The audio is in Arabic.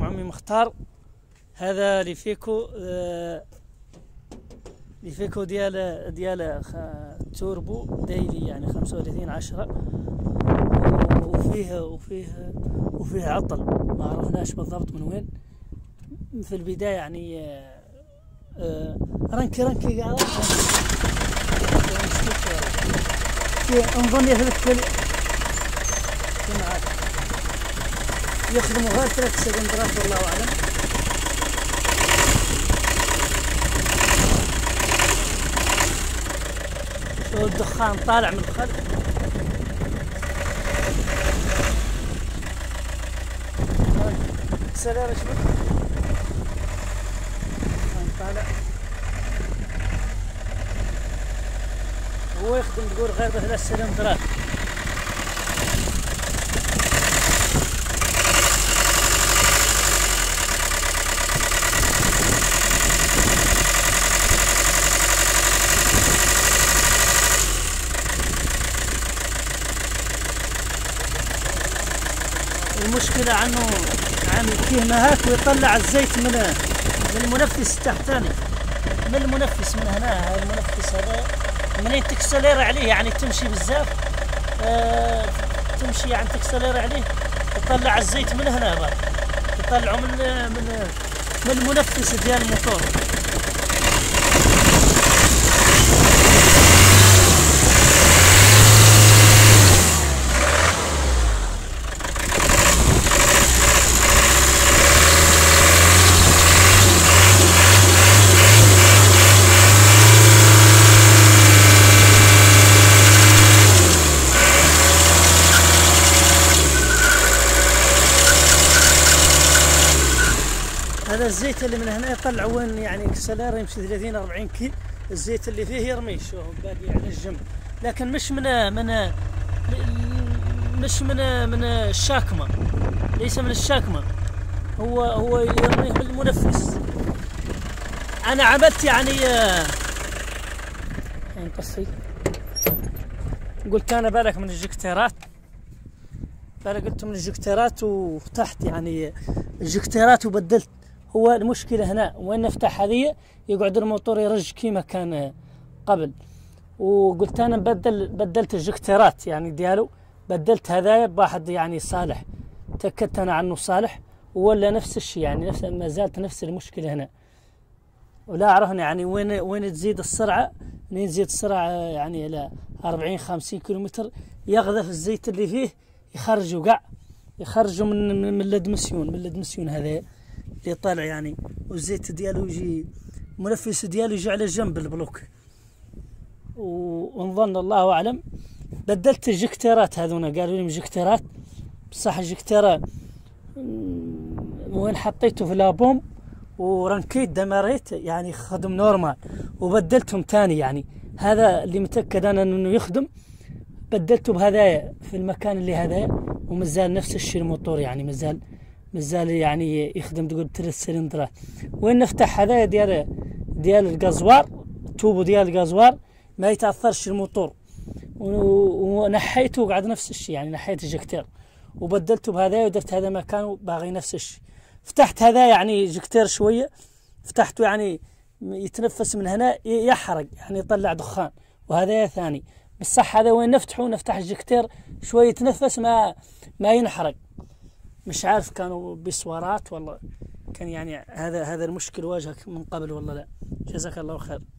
عليكم عمي مختار. هذا ليفيكو ديال توربو دايلي، يعني 35 10، وفيه عطل ما عرفناش بالضبط من وين في البداية. يعني رانكي قاعد نظن يهلك يخدموا غير 3 سكندرات والله أعلم. والدخان طالع من الخلف. سلام شبك. الدخان طالع. هو يخدم تقول غير ب3 سكندرات. المشكلة عنه عن فيه مهاك ويطلع الزيت من المنفس التحتاني، من المنفس من هنا. هاي المنفس هذا منين تكسلير عليه، يعني تمشي بزاف، تمشي يعني تكسلير عليه يطلع الزيت من هنا بقى، يطلعوا من المنفس ديال الموتور. هذا الزيت اللي من هنا يطلع وين، يعني كسلار يمشي 30 40 كيلو، الزيت اللي فيه يرميه، شوف باقي على الجنب، لكن مش من الشاكمة، ليس من الشاكمة، هو يرميه بالمنفس. أنا عملت يعني نقصي، قلت أنا بالك من الجكتيرات، بالك قلت من الجكتيرات، وفتحت يعني الجكتيرات وبدلت. هو المشكلة هنا وين نفتح هذه يقعد الموتور يرج كيما كان قبل، وقلت انا بدلت الجكتيرات يعني ديالو، بدلت هذايا بواحد يعني صالح، تأكدت انا عنه صالح، ولا نفس الشيء يعني نفس ما زالت نفس المشكلة هنا. ولا عرفنا يعني وين تزيد السرعة، منين تزيد السرعة يعني الى 40 50 كيلومتر يغذف الزيت اللي فيه، يخرجوا كاع، يخرجوا من الادمسيون، من الادمسيون هذايا اللي طالع يعني، والزيت ديالو يجي المنفس ديالو يجي على جنب البلوك. ونظن الله اعلم بدلت الجكتيرات هذونا، قالوا لي الجكتيرات بصح الجكتيرة وين حطيته في لابوم ورنكيت دمريت يعني خدم نورمال، وبدلتهم تاني يعني هذا اللي متأكد انا انه يخدم، بدلته بهذايا في المكان اللي هذايا، ومازال نفس الشيء الموتور يعني مازال يعني يخدم تقول 3 سلندرات. وين نفتح هذايا ديال القزوار، التوبو ديال القزوار ما يتاثرش الموتور، ونحيته وقعد نفس الشيء يعني، نحيت الجكتير وبدلته بهذايا ودرت هذا مكانه باغي نفس الشيء. فتحت هذا يعني جكتير شويه، فتحته يعني يتنفس من هنا يحرق يعني يطلع دخان، وهذا ثاني بصح هذا وين نفتح الجكتير شويه يتنفس ما ينحرق. مش عارف كانوا بسوارات والله، كان يعني هذا المشكل واجهك من قبل والله لا. جزاك الله خير.